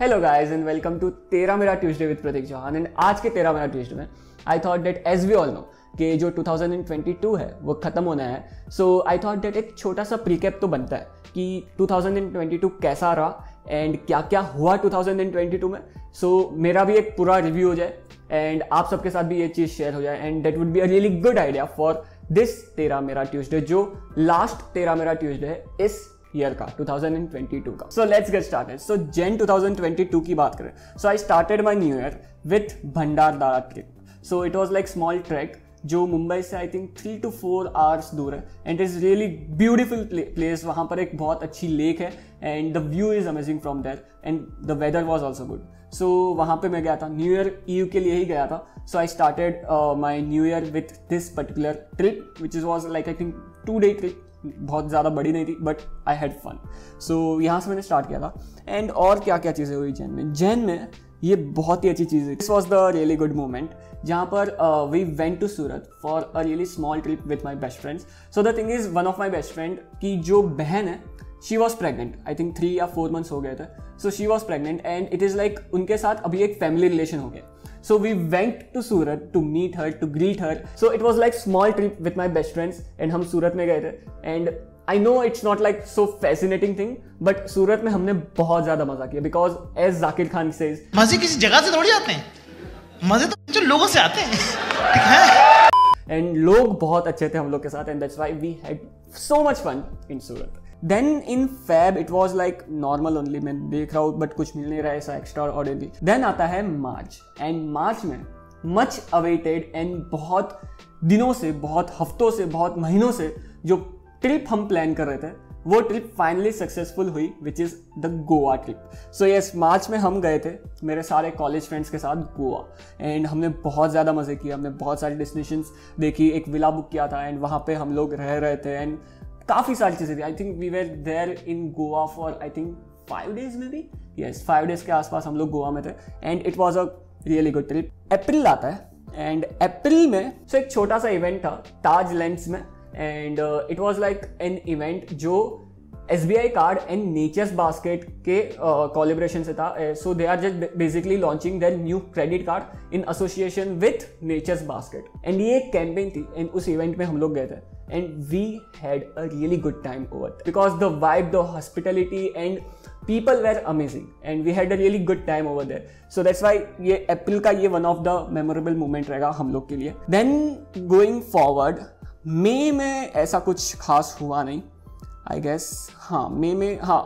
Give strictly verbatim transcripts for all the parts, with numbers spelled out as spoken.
Hello guys and welcome to Tera Mera Tuesday with Pratik Chauhan. And आज के Tera Mera Tuesday में I thought that as we all know कि जो to thousand twenty two है वो ख़त्म होना है, सो आई थॉट डेट एक छोटा सा प्रीकैप तो बनता है कि टू थाउजेंड ट्वेंटी टू कैसा रहा एंड क्या क्या हुआ टू थाउजेंड ट्वेंटी टू में। सो so, मेरा भी एक पूरा रिव्यू हो जाए एंड आप सबके साथ भी ये चीज़ शेयर हो जाए and that would be a really good idea for this Tera Mera Tuesday, जो लास्ट तेरा मेरा ट्यूसडे है इस ईयर का टू थाउजेंड ट्वेंटी टू का। So let's get started. So Jan two thousand twenty two की बात करें, so I started my new year with Bhandardara trip. So it was like small trek जो मुंबई से I think three to four hours दूर है and it is really beautiful place. वहाँ पर एक बहुत अच्छी लेक है and the view is amazing from there and the weather was also good. So वहाँ पे मैं गया था, न्यू ईयर ईव के लिए ही गया था। So I started my new year with this particular trip which is was like I think two day trip, बहुत ज़्यादा बड़ी नहीं थी but I had fun. So यहाँ से मैंने स्टार्ट किया था। एंड और क्या क्या चीज़ें हुई जैन में, जैन में ये बहुत ही अच्छी चीज़ है। This was the really good moment जहाँ पर we went to Surat for a really small trip with my best friends. So the thing is one of my best friend की जो बहन है she was pregnant, I think three या four months हो गए थे। So she was pregnant and it is like उनके साथ अभी एक फैमिली रिलेशन हो गया। So we went to Surat to meet her, to greet her. So it was like small trip with my best friends and हम सूरत में गए थे। And I know it's not like so fascinating thing, but सूरत में हमने बहुत ज़्यादा मज़ा किया because as Zakir Khan says, मज़े किसी जगह से थोड़ी आते हैं, मज़े तो जो लोगों से आते हैं। And लोग बहुत अच्छे थे हम लोग के साथ and that's why we had so much fun in Surat. Then in Feb it was like normal only, मैं देख रहा हूँ बट कुछ मिल नहीं रहा है ऐसा एक्स्ट्रा ऑर्डिनरी। देन आता है मार्च एंड मार्च में मच अवेटेड एंड बहुत दिनों से, बहुत हफ्तों से, बहुत महीनों से जो ट्रिप हम प्लान कर रहे थे वो ट्रिप फाइनली सक्सेसफुल हुई which is the Goa trip. So yes, March में हम गए थे मेरे सारे कॉलेज फ्रेंड्स के साथ गोवा एंड हमने बहुत ज़्यादा मज़े किए। हमने बहुत सारी डेस्टिनेशंस देखी, एक विला बुक किया था एंड वहाँ पे हम लोग रह रहे थे एंड काफ़ी सारी चीज़ें थी। I think we were there in Goa for I think five days में भी, यस फाइव डेज के आसपास हम लोग गोवा में थे and it was a really good trip. April आता है एंड अप्रैल में सो so एक छोटा सा इवेंट था ताज लैंड्स में and it was like an event जो S B I card and Nature's Basket के कोलैबोरेशन uh, से था। So they are just basically launching their new credit card in association with Nature's Basket and ये एक campaign थी and उस event में हम लोग गए थे and we had a really good time over because the vibe, the hospitality and people were amazing and we had a really good time over there. So that's why ये April का ये one of the memorable moment रहेगा हम लोग के लिए। Then going forward मई में ऐसा कुछ खास हुआ नहीं आई गेस। हाँ मई में हाँ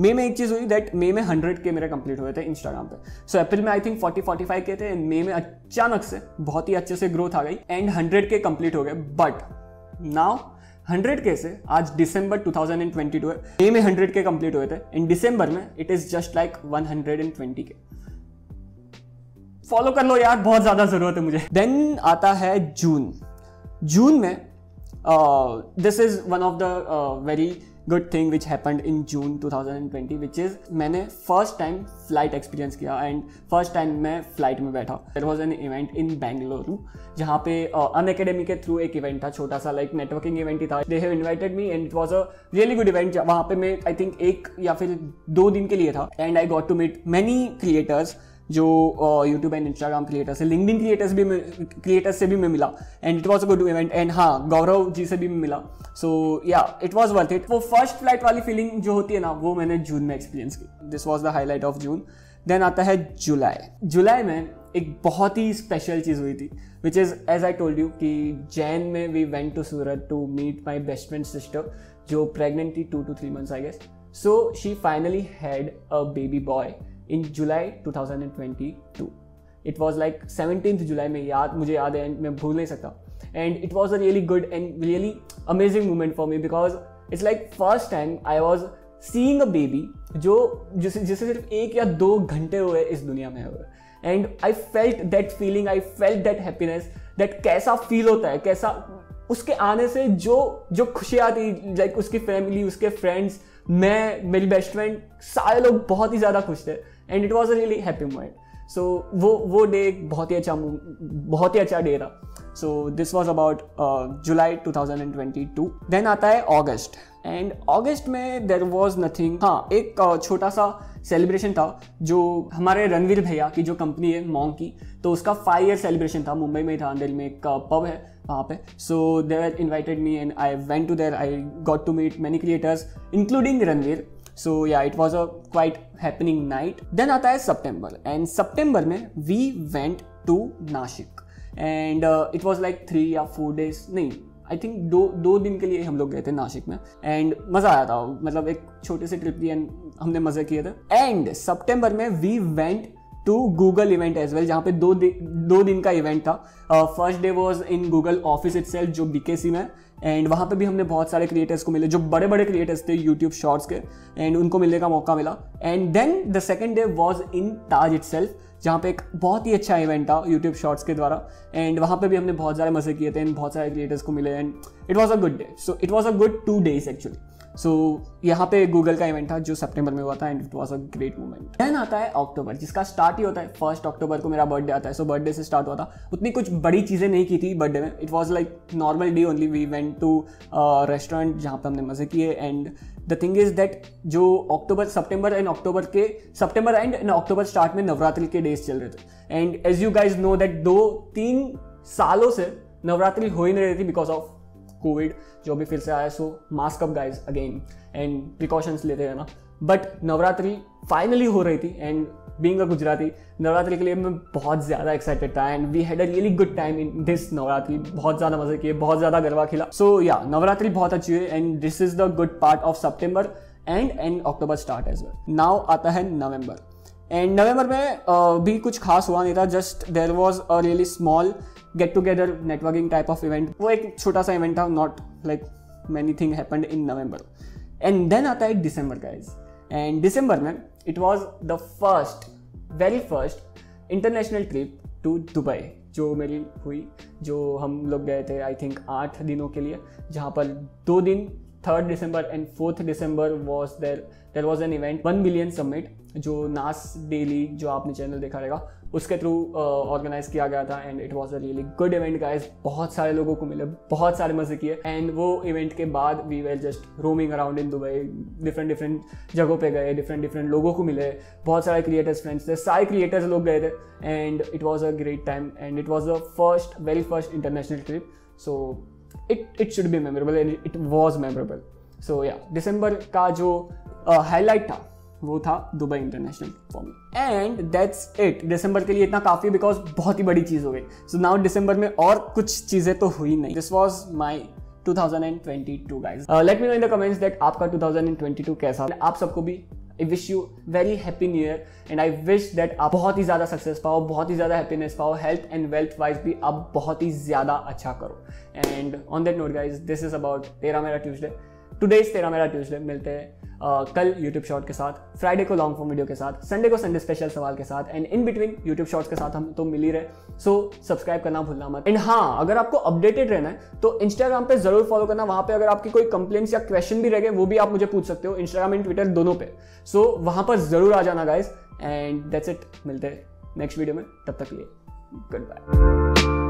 मई में एक चीज़ हुई दैट मई में हंड्रेड के मेरे कंप्लीट हुए थे इंस्टाग्राम पे। सो so, अप्रैल में I think forty forty five के थे एंड मई में अचानक से बहुत ही अच्छे से ग्रोथ आ गई एंड हंड्रेड के कंप्लीट हो गए। बट नाउ हंड्रेड के से आज December two thousand twenty two है, मई में हंड्रेड के कंप्लीट हुए थे एंड दिसंबर में it is just like one hundred twenty के। फॉलो कर लो यार, बहुत ज़्यादा ज़रूरत है मुझे। देन आता है जून। जून में this is one of the very good thing which happened in June two thousand twenty which is मैंने फर्स्ट टाइम फ्लाइट एक्सपीरियंस किया एंड फर्स्ट टाइम मैं फ्लाइट में बैठा। There was an event in Bengaluru जहाँ पे Unacademy के through एक event था, छोटा सा लाइक नेटवर्किंग इवेंट ही था। They have invited me and it was a really good event. वहाँ पे मैं आई थिंक एक या फिर दो दिन के लिए था and I got to meet many creators जो यूट्यूब एंड इंस्टाग्राम क्रिएटर्स है, लिंक्डइन क्रिएटर्स भी क्रिएटर्स से भी मैं मिला and it was a good event. And हाँ गौरव जी से भी मैं मिला। So yeah it was worth it. वो फर्स्ट फ्लाइट वाली फीलिंग जो होती है ना वो मैंने जून में एक्सपीरियंस की। This was the highlight of June. Then आता है जुलाई। जुलाई में एक बहुत ही स्पेशल चीज़ हुई थी which is as I told you कि जैन में we went to Surat to meet my best friend sister जो प्रेगनेंट थी two to three months I guess. So she finally had a baby boy in July two thousand twenty two. It was like seventeenth July में याद मुझे याद है and मैं भूल नहीं सकता and it was a really good and really amazing moment for me because it's like first time I was seeing a baby जो जिसे जिसे सिर्फ एक या दो घंटे हुए इस दुनिया में हुए and I felt that feeling, I felt that happiness, that कैसा फील होता है, कैसा उसके आने से जो जो खुशियाँ थी लाइक उसकी फैमिली, उसके फ्रेंड्स, मैं, मेरी बेस्ट फ्रेंड, सारे लोग बहुत ही ज़्यादा खुश थे and it was a really happy moment. So वो वो डे एक बहुत ही अच्छा बहुत ही अच्छा डे रहा। So this was about July two thousand twenty two. Then आता है अगस्त। एंड अगस्त में देर वॉज नथिंग। हाँ, एक छोटा सा सेलिब्रेशन था जो हमारे रणवीर भैया की जो कंपनी है मॉन्की, तो उसका फाइव ईयर सेलिब्रेशन था। मुंबई में था, दिल्ली में एक पब है वहाँ पे। So there invited me and I went to there. I got to meet many creators including Ranveer. So yeah it was a quite happening night. Then आता है सितंबर, एंड सितंबर में we went to Nashik and it was like three या four days नहीं I think दो दो दिन के लिए हम लोग गए थे नाशिक में, एंड मज़ा आया था। मतलब एक छोटे से ट्रिप थी एंड हमने मज़े किए थे। एंड सितंबर में we went to Google event as well, जहाँ पे दो दिन दो दिन का इवेंट था। First day was in Google office itself जो बीकेसी में, एंड वहाँ पे भी हमने बहुत सारे क्रिएटर्स को मिले जो बड़े बड़े क्रिएटर्स थे यूट्यूब शॉर्ट्स के, एंड उनको मिलने का मौका मिला। And then the second day was in Taj itself, जहाँ पे एक बहुत ही अच्छा इवेंट था यूट्यूब शॉर्ट्स के द्वारा, एंड वहाँ पे भी हमने बहुत सारे मजे किए थे एंड बहुत सारे क्रिएटर्स को मिले and it was a good day. So it was a good two days actually. So यहाँ पे गूगल का इवेंट था जो सितंबर में हुआ था and it was a great moment. Then आता है अक्टूबर, जिसका स्टार्ट ही होता है फर्स्ट अक्टूबर को मेरा बर्थडे आता है। सो बर्थडे से स्टार्ट हुआ था, उतनी कुछ बड़ी चीज़ें नहीं की थी बर्थडे में। It was like normal day only. We went to restaurant जहाँ पे हमने मजे किए। And the thing is that जो अक्टूबर सितंबर एंड अक्टूबर के सितंबर एंड एंड अक्टूबर स्टार्ट में नवरात्रि के डेज चल रहे थे, and as you guys know that दो तीन सालों से नवरात्रि हो ही नहीं रही थी बिकॉज ऑफ कोविड जो अभी फिर से आया। सो mask up guys again and precautions लेते रहना। बट नवरात्रि फाइनली हो रही थी and being a Gujarati Navratri के लिए मैं बहुत ज़्यादा एक्साइटेड था and we had a really good time in this Navratri. बहुत ज़्यादा मजे किए, बहुत ज़्यादा गरबा खेला। सो या नवरात्रि बहुत अच्छी है and this is the good part of September and and October start as well. Now आता है नवंबर, एंड नवंबर में uh, भी कुछ खास हुआ नहीं था। Just there was a really small get together networking type of event, वो एक छोटा सा इवेंट था। Not like many thing happened in November. And then आता है डिसम्बर गाइज, एंड डिसम्बर में it was the first very first international trip to Dubai जो मेरी हुई, जो हम लोग गए थे आई थिंक आठ दिनों के लिए, जहाँ पर दो दिन third December and fourth December was there there was an event one billion summit जो नास डेली जो आपने चैनल देखा रहेगा उसके थ्रू ऑर्गेनाइज uh, किया गया था। And it was a really good event guys, बहुत सारे लोगों को मिले, बहुत सारे मजे किए। एंड वो इवेंट के बाद we were just roaming around in Dubai, different different जगहों पे गए, डिफरेंट डिफरेंट लोगों को मिले, बहुत सारे क्रिएटर्स फ्रेंड्स थे, सारे क्रिएटर्स लोग गए थे and it was a great time. And it was a first very first international trip, so it it should be memorable and it was memorable. So yeah दिसंबर का जो हाईलाइट uh, था वो था Dubai international form. And that's it, दिसंबर के लिए इतना काफ़ी बिकॉज बहुत ही बड़ी चीज़ हो गई। सो नाउ दिसंबर में और कुछ चीज़ें तो हुई नहीं। This was my two thousand twenty two guys. Let me know in the comments that आपका टू थाउजेंड ट्वेंटी टू कैसा। आप सबको भी I wish you very happy new year and I wish that आप बहुत ही ज़्यादा सक्सेस पाओ, बहुत ही ज़्यादा हैप्पीनेस पाओ, हेल्थ एंड वेल्थ वाइज भी आप बहुत ही ज़्यादा अच्छा करो। And on that note guys, this is about तेरा मेरा ट्यूजडे। टुडे इज तेरा मेरा ट्यूजडे। मिलते हैं Uh, कल YouTube शॉर्ट के साथ, फ्राइडे को लॉन्ग फॉर्म वीडियो के साथ, संडे को संडे स्पेशल सवाल के साथ, and in between YouTube shorts के साथ हम तो मिल ही रहे। सो सब्सक्राइब करना भूलना मत। एंड हाँ, अगर आपको अपडेटेड रहना है तो Instagram पे जरूर फॉलो करना। वहाँ पे अगर आपकी कोई कंप्लेंट्स या क्वेश्चन भी रह गए वो भी आप मुझे पूछ सकते हो, Instagram एंड Twitter दोनों पे। सो so, वहाँ पर जरूर आ जाना गाइज। एंड दैट्स इट, मिलते हैं नेक्स्ट वीडियो में। तब तक लिए गुड बाय।